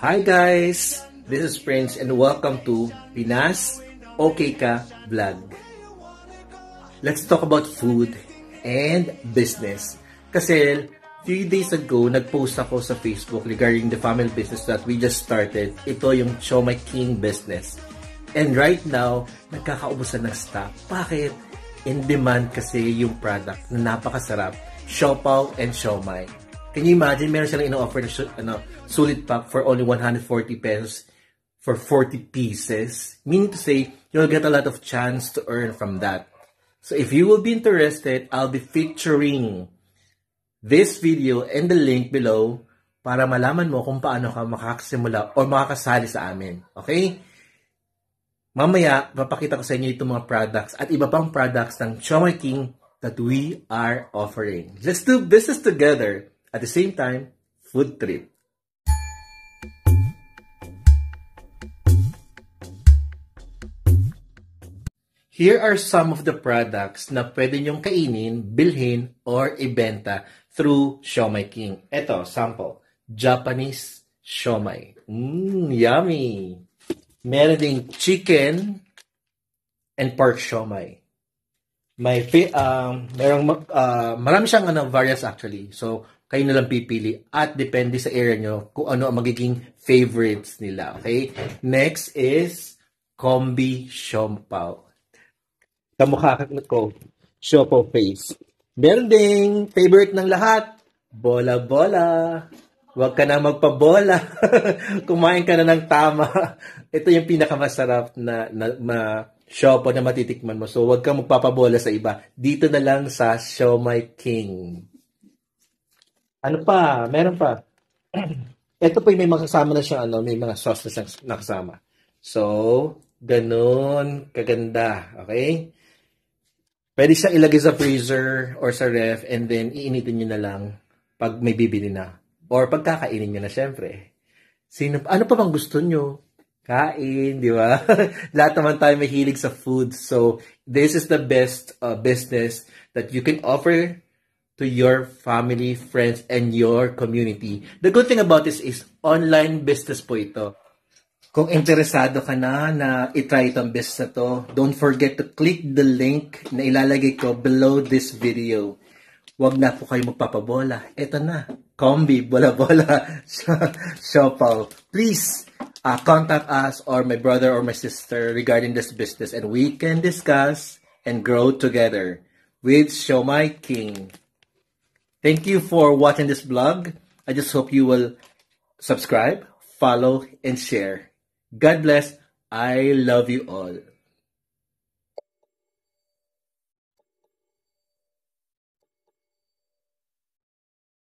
Hi guys! This is Prince and welcome to Pinas Ok Ka Vlog. Let's talk about food and business. Kasi few days ago, nag-post ako sa Facebook regarding the family business that we just started. Ito yung Siomai King business. And right now, nagkakaubusan ng stock. Bakit? In demand kasi yung product na napakasarap. Siopaw and siomai. Can you imagine? Meron silang ino-offer na sulit pack for only 140 pesos for 40 pieces. Meaning to say, you'll get a lot of chance to earn from that. So if you will be interested, I'll be featuring this video and the link below para malaman mo kung paano ka makakasimula o makakasali sa amin. Okay? Mamaya, papakita ko sa inyo itong mga products at iba pang products ng Siomai King that we are offering. Let's do business together. At the same time, food trip. Here are some of the products na pwede nyong kainin, bilhin, or ibenta through Siomai King. Ito, sample. Japanese siomai. Yummy! Meron ding chicken and pork siomai. May marami siyang variants actually. So, kayo na lang pipili at depende sa area nyo kung ano ang magiging favorites nila. Okay? Next is Kombi Siopaw. Kamukha ko, siopaw face. Meron ding favorite ng lahat, bola-bola. Huwag ka na magpabola. Kumain ka na ng tama. Ito yung pinakamasarap na siopaw na matitikman mo. So, huwag kang magpapabola sa iba. Dito na lang sa Siomai King. Ano pa? Meron pa. Ito po yung may makasama na siya. May mga sauce na nakasama. So, ganun. Kaganda. Okay? Pwede siya ilagay sa freezer or sa ref and then iinitin nyo na lang pag may bibili na. Or pagkakainin nyo na syempre. Ano pa bang gusto nyo? Kain, di ba? Lahat naman tayo mahilig sa food. So, this is the best business that you can offer to your family, friends, and your community. The good thing about this is online business po ito. Kung interesado ka na itry itong business na to, don't forget to click the link na ilalagay ko below this video. Huwag na po kayo magpapabola. Ito na. Kombi, bola-bola, siopaw. Please, contact us or my brother or my sister regarding this business and we can discuss and grow together with Siomai King. Thank you for watching this vlog. I just hope you will subscribe, follow, and share. God bless. I love you all.